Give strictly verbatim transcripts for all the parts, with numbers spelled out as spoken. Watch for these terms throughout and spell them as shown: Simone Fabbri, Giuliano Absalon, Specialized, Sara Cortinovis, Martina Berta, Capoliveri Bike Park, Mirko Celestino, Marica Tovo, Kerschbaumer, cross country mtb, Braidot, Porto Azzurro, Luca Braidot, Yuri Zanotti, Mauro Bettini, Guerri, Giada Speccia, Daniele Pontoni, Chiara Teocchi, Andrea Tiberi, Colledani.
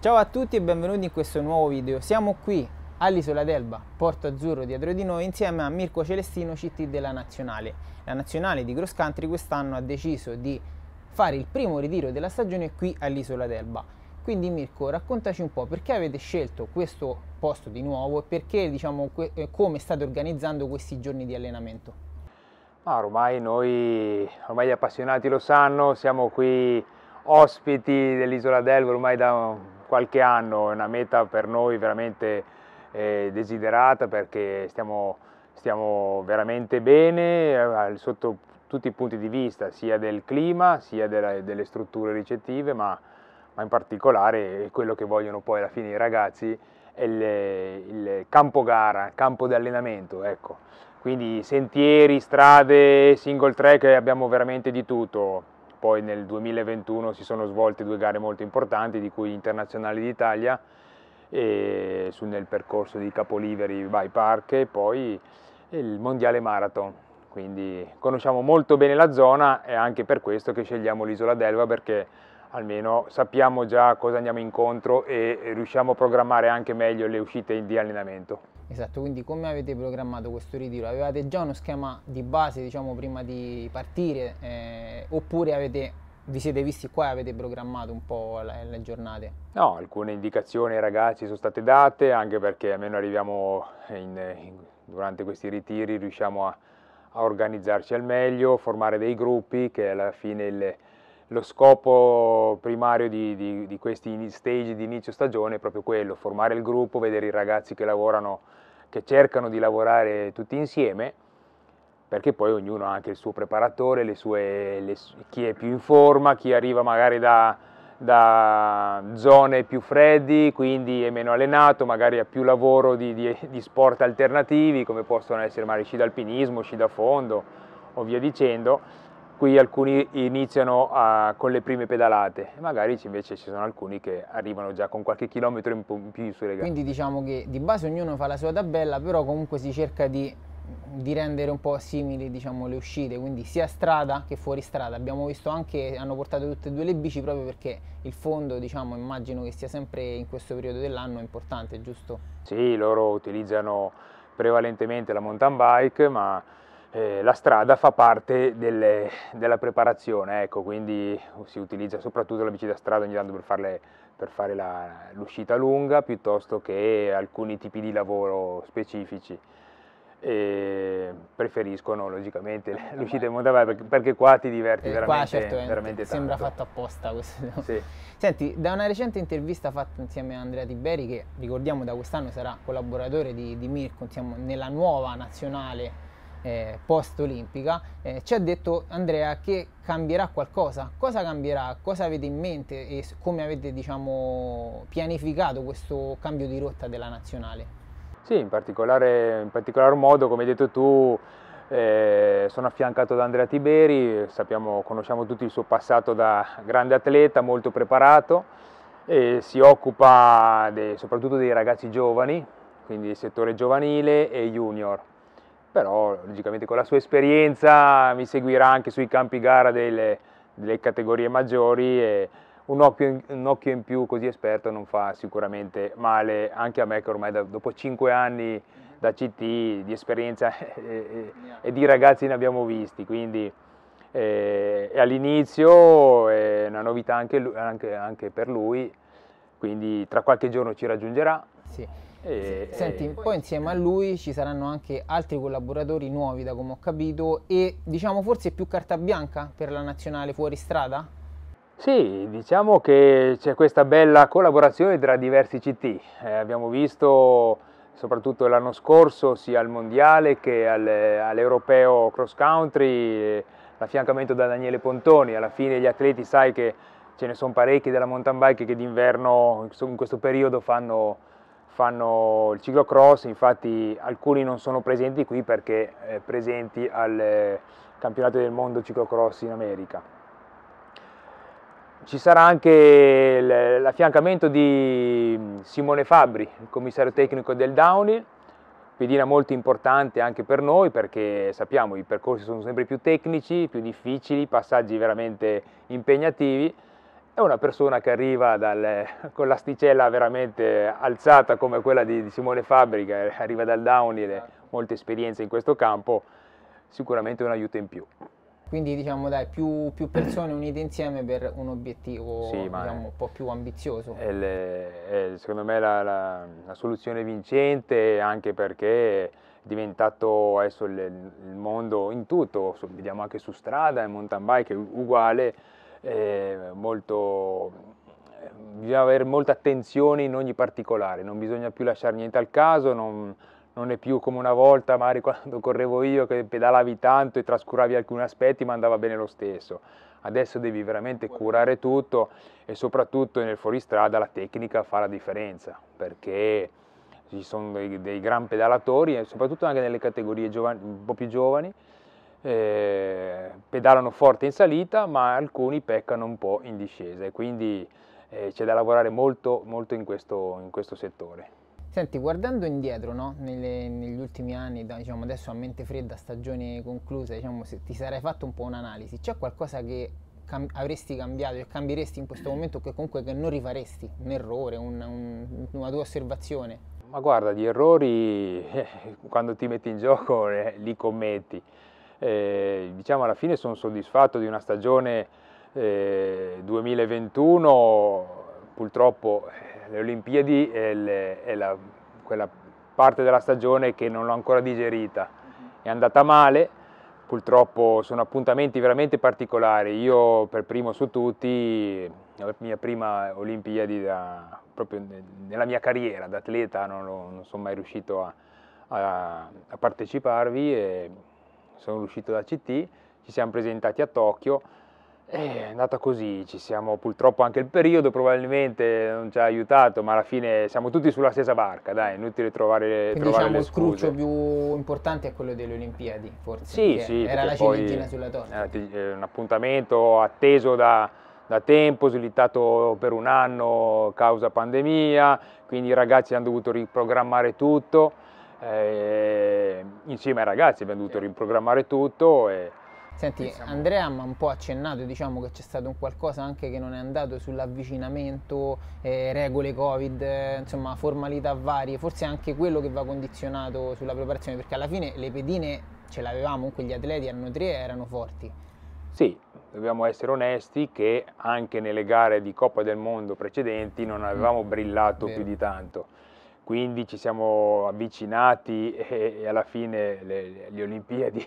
Ciao a tutti e benvenuti in questo nuovo video. Siamo qui all'Isola d'Elba, Porto Azzurro dietro di noi, insieme a Mirko Celestino, C T della Nazionale. La Nazionale di Cross Country quest'anno ha deciso di fare il primo ritiro della stagione qui all'Isola d'Elba. Quindi Mirko, raccontaci un po' perché avete scelto questo posto di nuovo e perché, diciamo, come state organizzando questi giorni di allenamento. Ah, ormai noi, ormai gli appassionati lo sanno, siamo qui ospiti dell'Isola d'Elba ormai da qualche anno, è una meta per noi veramente eh, desiderata, perché stiamo, stiamo veramente bene eh, sotto tutti i punti di vista, sia del clima sia della, delle strutture ricettive, ma, ma in particolare quello che vogliono poi alla fine i ragazzi è il, il campo gara, campo di allenamento, ecco. Quindi sentieri, strade, single track, abbiamo veramente di tutto. Poi nel duemilaventuno si sono svolte due gare molto importanti, di cui Internazionale d'Italia e su, nel percorso di Capoliveri Bike Park, e poi il Mondiale Marathon. Quindi conosciamo molto bene la zona, e anche per questo che scegliamo l'Isola d'Elba, perché almeno sappiamo già cosa andiamo incontro e riusciamo a programmare anche meglio le uscite di allenamento. Esatto, quindi come avete programmato questo ritiro? Avevate già uno schema di base, diciamo, prima di partire, eh, oppure avete, vi siete visti qua e avete programmato un po' le, le giornate? No, alcune indicazioni ai ragazzi sono state date, anche perché almeno arriviamo in, in, durante questi ritiri, riusciamo a, a organizzarci al meglio, formare dei gruppi, che alla fine il, lo scopo primario di, di, di questi stage di inizio stagione è proprio quello, formare il gruppo, vedere i ragazzi che lavorano, che cercano di lavorare tutti insieme, perché poi ognuno ha anche il suo preparatore, le sue, le, chi è più in forma, chi arriva magari da, da zone più fredde, quindi è meno allenato, magari ha più lavoro di, di, di sport alternativi, come possono essere magari sci d'alpinismo, sci da fondo o via dicendo. Qui alcuni iniziano a, con le prime pedalate, magari invece ci sono alcuni che arrivano già con qualche chilometro in più sulle gare. Quindi diciamo che di base ognuno fa la sua tabella, però comunque si cerca di, di rendere un po' simili, diciamo, le uscite, quindi sia strada che fuori strada. Abbiamo visto anche, hanno portato tutte e due le bici, proprio perché il fondo, diciamo, immagino che sia sempre in questo periodo dell'anno importante, giusto? Sì, loro utilizzano prevalentemente la mountain bike, ma Eh, la strada fa parte delle, della preparazione, ecco, quindi si utilizza soprattutto la bici da strada ogni tanto per, farle, per fare l'uscita lunga, piuttosto che alcuni tipi di lavoro specifici. E preferiscono logicamente eh, l'uscita in mountain bike, perché, perché qua ti diverti eh, veramente, qua, certo, veramente tanto. Sembra fatto apposta questo. Sì. Senti, da una recente intervista fatta insieme a Andrea Tiberi, che ricordiamo da quest'anno sarà collaboratore di, di Mirko, insomma, nella nuova nazionale Eh, post olimpica, eh, ci ha detto Andrea che cambierà qualcosa. Cosa cambierà? Cosa avete in mente e come avete, diciamo, pianificato questo cambio di rotta della nazionale? Sì, in particolare, in particolar modo, come hai detto tu, eh, sono affiancato da Andrea Tiberi, sappiamo, conosciamo tutti il suo passato da grande atleta, molto preparato, e si occupa de, soprattutto dei ragazzi giovani, quindi il settore giovanile e junior. Però logicamente con la sua esperienza mi seguirà anche sui campi gara delle, delle categorie maggiori, e un occhio, in, un occhio in più così esperto non fa sicuramente male anche a me, che ormai da, dopo cinque anni da C T di esperienza e, e di ragazzi ne abbiamo visti, quindi eh, all'inizio è una novità anche, anche, anche per lui, quindi tra qualche giorno ci raggiungerà. Sì. E, Senti, e... poi insieme a lui ci saranno anche altri collaboratori nuovi, da come ho capito, e diciamo forse più carta bianca per la nazionale fuori strada? Sì, diciamo che c'è questa bella collaborazione tra diversi C T, eh, abbiamo visto soprattutto l'anno scorso sia al mondiale che al, all'europeo cross country l'affiancamento da Daniele Pontoni. Alla fine gli atleti, sai che ce ne sono parecchi della mountain bike che d'inverno in questo periodo fanno fanno il ciclocross, infatti alcuni non sono presenti qui perché eh, presenti al eh, campionato del mondo ciclocross in America. Ci sarà anche l'affiancamento di Simone Fabbri, il commissario tecnico del downhill, pedina molto importante anche per noi, perché sappiamo i percorsi sono sempre più tecnici, più difficili, passaggi veramente impegnativi. è una persona che arriva dal, con l'asticella veramente alzata come quella di, di Simone Fabbri, che arriva dal downhill e molte esperienze in questo campo, sicuramente un aiuto in più. Quindi diciamo dai, più, più persone unite insieme per un obiettivo, sì, diciamo, un po' più ambizioso. È le, è, secondo me la, la, la soluzione vincente, anche perché è diventato adesso il, il mondo in tutto, vediamo anche su strada, in mountain bike è uguale, è molto, bisogna avere molta attenzione in ogni particolare, non bisogna più lasciare niente al caso, non, non è più come una volta, magari quando correvo io, che pedalavi tanto e trascuravi alcuni aspetti, ma andava bene lo stesso. Adesso devi veramente curare tutto e soprattutto nel fuoristrada la tecnica fa la differenza, perché ci sono dei, dei gran pedalatori, e soprattutto anche nelle categorie giovani, un po' più giovani, eh, pedalano forte in salita, ma alcuni peccano un po' in discesa, e quindi eh, c'è da lavorare molto, molto in questo, in questo settore. Senti, guardando indietro, no? Nelle, negli ultimi anni, da, diciamo, adesso a mente fredda, stagione conclusa, diciamo, se ti sarei fatto un po' un'analisi, c'è qualcosa che cam avresti cambiato e cambieresti in questo momento, che comunque che non rifaresti? Un errore, un, un, una tua osservazione? Ma guarda, gli errori eh, quando ti metti in gioco eh, li commetti. Eh, diciamo, alla fine sono soddisfatto di una stagione eh, duemilaventuno, purtroppo le Olimpiadi è, le, è la, quella parte della stagione che non l'ho ancora digerita, è andata male, purtroppo sono appuntamenti veramente particolari, io per primo su tutti, la mia prima Olimpiadi da, proprio nella mia carriera da atleta, non, non sono mai riuscito a, a, a parteciparvi, e sono uscito da C T, ci siamo presentati a Tokyo. È andata così, ci siamo, purtroppo anche il periodo probabilmente non ci ha aiutato, ma alla fine siamo tutti sulla stessa barca, dai, inutile trovare, quindi, trovare diciamo, le scuse. Il cruccio più importante è quello delle Olimpiadi, forse? Sì, sì. Era la ciliegina sulla torta. Era un appuntamento atteso da, da tempo, slittato per un anno causa pandemia, quindi i ragazzi hanno dovuto riprogrammare tutto, eh, insieme ai ragazzi abbiamo dovuto riprogrammare tutto. E, senti, Andrea mi ha un po' accennato, diciamo, che c'è stato un qualcosa anche che non è andato sull'avvicinamento, eh, regole Covid, eh, insomma formalità varie, forse è anche quello che va condizionato sulla preparazione, perché alla fine le pedine ce l'avevamo, comunque gli atleti erano tre e erano forti. Sì, dobbiamo essere onesti che anche nelle gare di Coppa del Mondo precedenti non avevamo brillato Vero. più di tanto. Quindi ci siamo avvicinati e, e alla fine le, le Olimpiadi...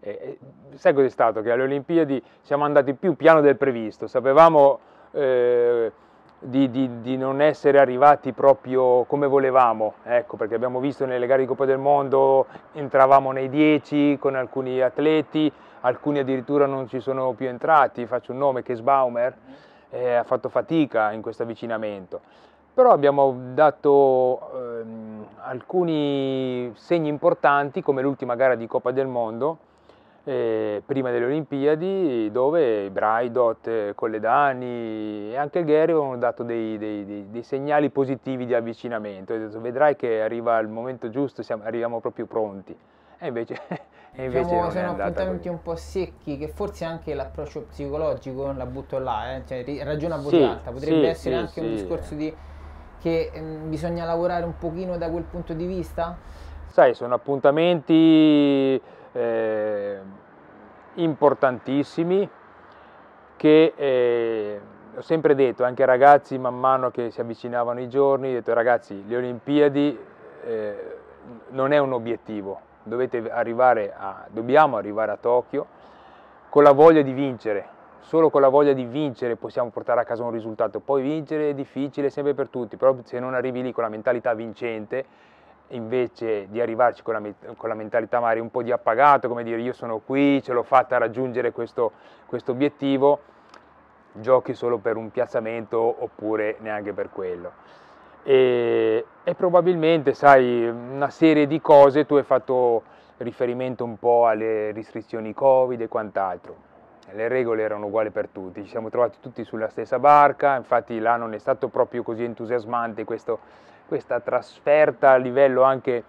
Eh, sai cos'è stato? Che alle Olimpiadi siamo andati più piano del previsto, sapevamo eh, di, di, di non essere arrivati proprio come volevamo, ecco, perché abbiamo visto nelle gare di Coppa del Mondo entravamo nei dieci con alcuni atleti, alcuni addirittura non ci sono più entrati, faccio un nome, Kerschbaumer, eh, ha fatto fatica in questo avvicinamento. Però abbiamo dato ehm, alcuni segni importanti, come l'ultima gara di Coppa del Mondo, Eh, prima delle Olimpiadi, dove Braidot, Colledani e anche Guerri hanno dato dei, dei, dei segnali positivi di avvicinamento, detto, vedrai che arriva il momento giusto, siamo, arriviamo proprio pronti, e invece, e invece diciamo, sono appuntamenti un po' secchi, che forse anche l'approccio psicologico la butto là, eh? Cioè, ragiona a voce sì, alta, potrebbe sì, essere sì, anche sì, un discorso di, che mh, bisogna lavorare un pochino da quel punto di vista? Sai, sono appuntamenti Eh, importantissimi che eh, ho sempre detto anche ai ragazzi man mano che si avvicinavano i giorni, ho detto ragazzi, le Olimpiadi eh, non è un obiettivo, dovete arrivare a, dobbiamo arrivare a Tokyo con la voglia di vincere, solo con la voglia di vincere possiamo portare a casa un risultato, poi vincere è difficile sempre per tutti, però se non arrivi lì con la mentalità vincente, invece di arrivarci con la, con la mentalità magari un po' di appagato, come dire io sono qui, ce l'ho fatta a raggiungere questo, questo obiettivo, giochi solo per un piazzamento oppure neanche per quello. E, e probabilmente, sai, una serie di cose, tu hai fatto riferimento un po' alle restrizioni Covid e quant'altro. Le regole erano uguali per tutti, ci siamo trovati tutti sulla stessa barca, infatti là non è stato proprio così entusiasmante questo, questa trasferta a livello anche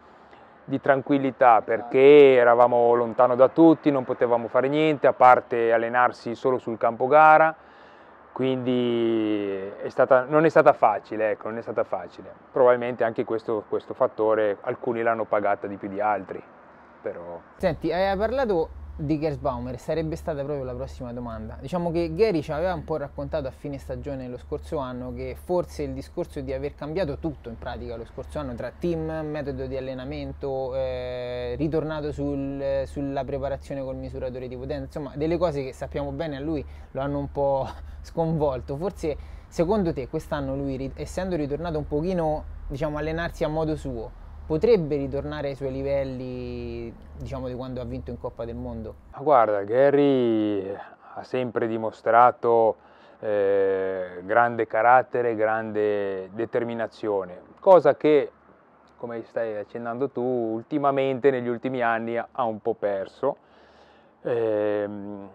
di tranquillità, perché eravamo lontano da tutti, non potevamo fare niente, a parte allenarsi solo sul campo gara, Quindi è stata, non è stata facile, ecco, non è stata facile. Probabilmente anche questo, questo fattore, alcuni l'hanno pagata di più di altri, però... Senti, hai parlato di Kerschbaumer, sarebbe stata proprio la prossima domanda. Diciamo che Guerri ci aveva un po' raccontato a fine stagione lo scorso anno che forse il discorso di aver cambiato tutto in pratica lo scorso anno, tra team, metodo di allenamento, eh, ritornato sul, sulla preparazione col misuratore di potenza, insomma delle cose che sappiamo bene a lui lo hanno un po' sconvolto. Forse secondo te quest'anno lui, essendo ritornato un pochino, diciamo, allenarsi a modo suo, potrebbe ritornare ai suoi livelli, diciamo, di quando ha vinto in Coppa del Mondo? Ma guarda, Guerri ha sempre dimostrato eh, grande carattere, grande determinazione, cosa che, come stai accennando tu, ultimamente negli ultimi anni ha un po' perso. Ehm,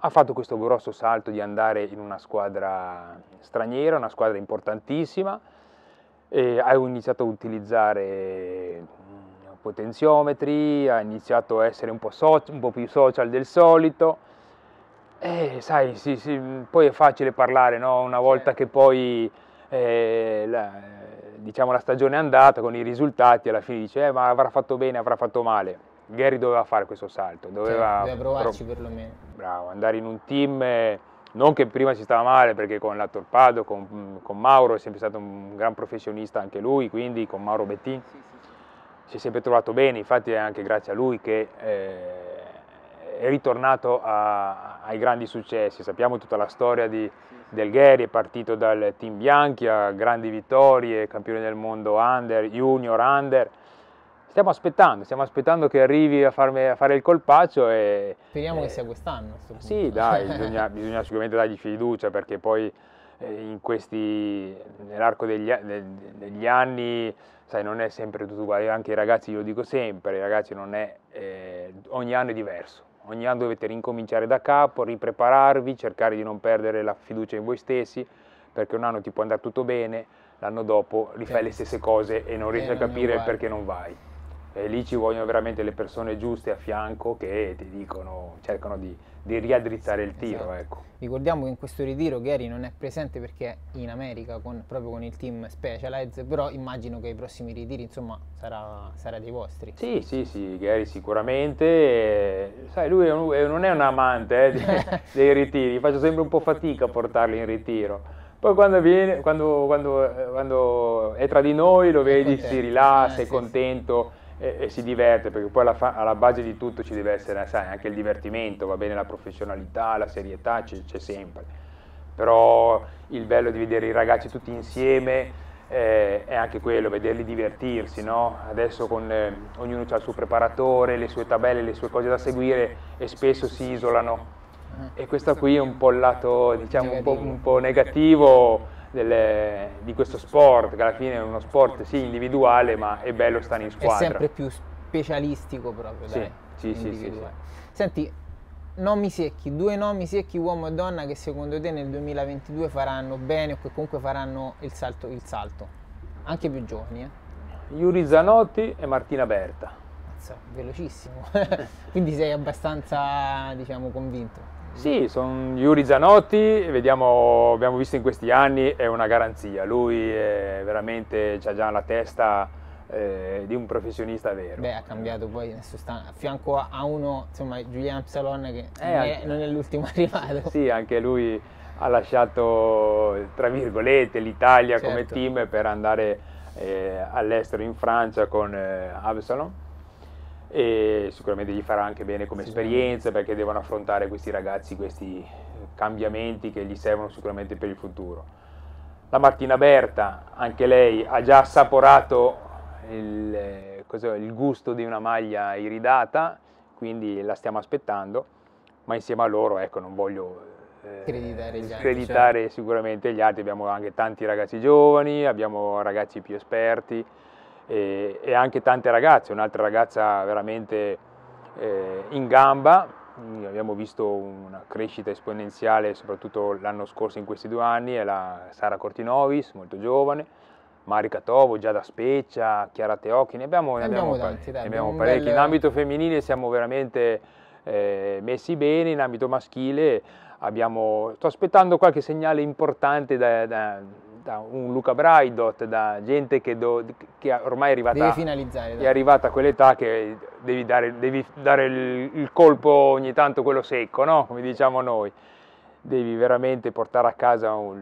ha fatto questo grosso salto di andare in una squadra straniera, una squadra importantissima, e ha iniziato a utilizzare potenziometri, ha iniziato a essere un po', so, un po' più social del solito e sai, sì, sì, poi è facile parlare, no? Una volta che poi eh, la, diciamo, la stagione è andata con i risultati, alla fine dice eh, ma avrà fatto bene, avrà fatto male. Guerri doveva fare questo salto, doveva, sì, doveva provarci pro perlomeno. Bravo, andare in un team... Eh, non che prima si stava male, perché con la Torpedo, con, con Mauro, è sempre stato un gran professionista anche lui, quindi con Mauro Bettini sì, sì, sì. si è sempre trovato bene, infatti è anche grazie a lui che eh, è ritornato a, ai grandi successi. Sappiamo tutta la storia di, sì, sì. del Guerri, è partito dal team Bianchi a grandi vittorie, campione del mondo under, junior, under. Stiamo aspettando, stiamo aspettando che arrivi a, farmi, a fare il colpaccio e... Speriamo eh, che sia quest'anno. Sì, dai, bisogna, bisogna sicuramente dargli fiducia, perché poi eh, in questi, nell'arco degli, degli anni, sai, non è sempre tutto uguale. Anche i ragazzi, io lo dico sempre, i ragazzi non è... Eh, ogni anno è diverso. Ogni anno dovete rincominciare da capo, riprepararvi, cercare di non perdere la fiducia in voi stessi, perché un anno ti può andare tutto bene, l'anno dopo rifai le stesse cose e non riesci a capire il perché non vai. E lì ci vogliono veramente le persone giuste a fianco che ti dicono, cercano di, di riaddrizzare il tiro. Esatto. Ecco. Ricordiamo che in questo ritiro Guerri non è presente perché è in America con, proprio con il team Specialized, però immagino che i prossimi ritiri, insomma, sarà, sarà dei vostri. Sì, sì, sì, Guerri sicuramente. Eh, sai, lui è un, è, non è un amante eh, dei, dei ritiri, faccio sempre un po' fatica a portarli in ritiro. Poi quando, viene, quando, quando, quando è tra di noi lo vedi, contento, si rilassa, eh, è sì, contento sì. E, e si diverte, perché poi alla, alla base di tutto ci deve essere, sai, anche il divertimento, va bene la professionalità, la serietà, c'è sempre. Però il bello di vedere i ragazzi tutti insieme eh, è anche quello, vederli divertirsi, no? Adesso con eh, ognuno ha il suo preparatore, le sue tabelle, le sue cose da seguire e spesso si isolano. E questo qui è un po' il lato, diciamo, un po', un po' negativo delle, di questo sport, che alla fine è uno sport sì individuale, ma è bello stare in squadra. È sempre più specialistico proprio, dai, sì, sì, sì, sì, sì. Senti, nomi secchi, due nomi secchi uomo e donna che secondo te nel duemilaventidue faranno bene o che comunque faranno il salto, il salto. Anche più giovani, eh? Yuri Zanotti e Martina Berta. Mazza, velocissimo, quindi sei abbastanza, diciamo, convinto. Sì, sono Yuri Zanotti, vediamo, abbiamo visto in questi anni, è una garanzia, lui è veramente, c'ha già la testa eh, di un professionista vero. Beh, ha cambiato poi, sta, a fianco a uno, insomma, Giuliano Absalon che eh, non, anche, è, non è l'ultimo arrivato. Sì, anche lui ha lasciato, tra virgolette, l'Italia, certo, come team per andare eh, all'estero in Francia con eh, Absalon. E sicuramente gli farà anche bene come esperienza, perché devono affrontare questi ragazzi, questi cambiamenti che gli servono sicuramente per il futuro. La Martina Berta, anche lei ha già assaporato il, cos'è, il gusto di una maglia iridata, quindi la stiamo aspettando, ma insieme a loro, ecco, non voglio eh, creditare, gli creditare altri, sicuramente gli altri, abbiamo anche tanti ragazzi giovani, abbiamo ragazzi più esperti, E, e anche tante ragazze, un'altra ragazza veramente eh, in gamba, abbiamo visto una crescita esponenziale soprattutto l'anno scorso in questi due anni, è la Sara Cortinovis, molto giovane, Marica Tovo, Giada Speccia, Chiara Teocchi, ne abbiamo, ne abbiamo, abbiamo, tanti, ne abbiamo parecchi, bel... in ambito femminile siamo veramente eh, messi bene in ambito maschile. Abbiamo, sto aspettando qualche segnale importante da, da, da un Luca Braidot, da gente che, do, che ormai è arrivata, devi finalizzare, è arrivata a quell'età che devi dare, devi dare il, il colpo ogni tanto, quello secco, no? Come diciamo noi, devi veramente portare a casa un,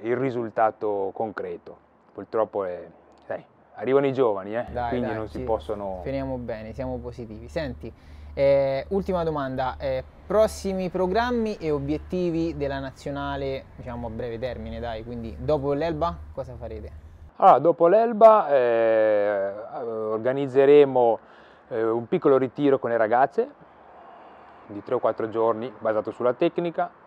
il, il risultato concreto. Purtroppo è, sai, arrivano i giovani, eh? Dai, quindi dai, non si sì, possono... Finiamo bene, siamo positivi. Senti, eh, ultima domanda, eh, prossimi programmi e obiettivi della nazionale, diciamo a breve termine, dai, quindi dopo l'Elba cosa farete? Allora, dopo l'Elba eh, organizzeremo eh, un piccolo ritiro con le ragazze di tre o quattro giorni basato sulla tecnica,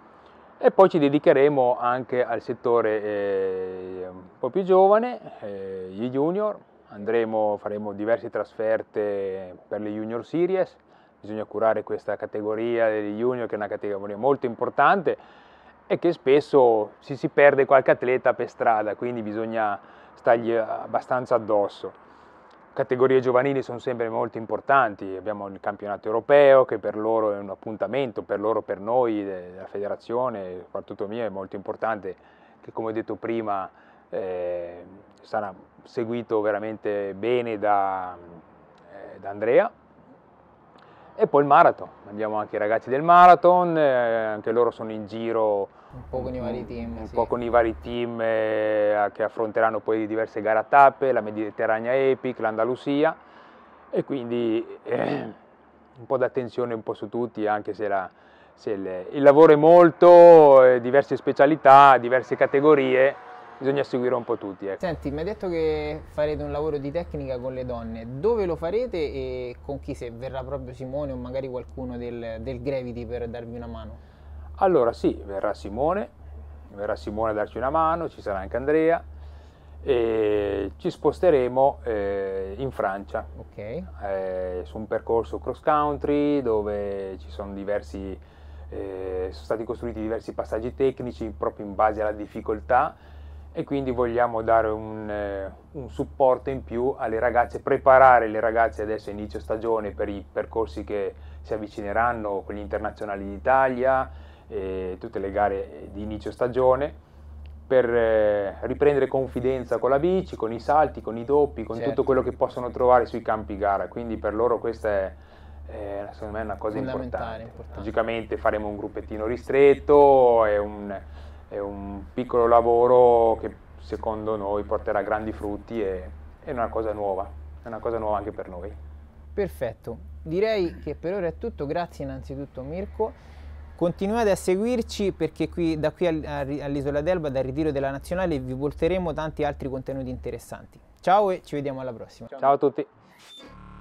e poi ci dedicheremo anche al settore eh, un po' più giovane, eh, gli junior. Andremo, faremo diverse trasferte per le Junior Series. Bisogna curare questa categoria degli junior, che è una categoria molto importante e che spesso si, si perde qualche atleta per strada, quindi bisogna stargli abbastanza addosso. Categorie giovanili sono sempre molto importanti, abbiamo il campionato europeo che per loro è un appuntamento, per loro, per noi, la federazione, soprattutto mia, è molto importante, che come ho detto prima eh, sarà seguito veramente bene da, eh, da Andrea. E poi il marathon, abbiamo anche i ragazzi del marathon, eh, anche loro sono in giro un po' con i vari team, un sì. po' con i vari team eh, che affronteranno poi diverse gare a tappe, la Mediterranea Epic, l'Andalusia, e quindi eh, un po' d'attenzione un po' su tutti, anche se, la, se le, il lavoro è molto, eh, diverse specialità, diverse categorie, bisogna seguire un po' tutti. Ecco. Senti, mi hai detto che farete un lavoro di tecnica con le donne, dove lo farete e con chi? Se verrà proprio Simone o magari qualcuno del, del Gravity per darvi una mano? Allora sì, verrà Simone, verrà Simone a darci una mano, ci sarà anche Andrea, e ci sposteremo eh, in Francia, okay. eh, su un percorso cross country dove ci sono diversi, eh, sono stati costruiti diversi passaggi tecnici proprio in base alla difficoltà, e quindi vogliamo dare un, eh, un supporto in più alle ragazze, preparare le ragazze adesso a inizio stagione per i percorsi che si avvicineranno, quelli internazionali d'Italia, eh, tutte le gare di inizio stagione, per eh, riprendere confidenza con la bici, con i salti, con i doppi, con certo. tutto quello che possono trovare sui campi gara, quindi per loro questa è eh, secondo me è una cosa importante. importante. Logicamente faremo un gruppettino ristretto, è un... è un piccolo lavoro che secondo noi porterà grandi frutti e è una cosa nuova, è una cosa nuova anche per noi. Perfetto, direi che per ora è tutto, grazie innanzitutto Mirko, continuate a seguirci perché qui, da qui all'Isola d'Elba, dal ritiro della Nazionale, vi porteremo tanti altri contenuti interessanti. Ciao e ci vediamo alla prossima. Ciao a tutti.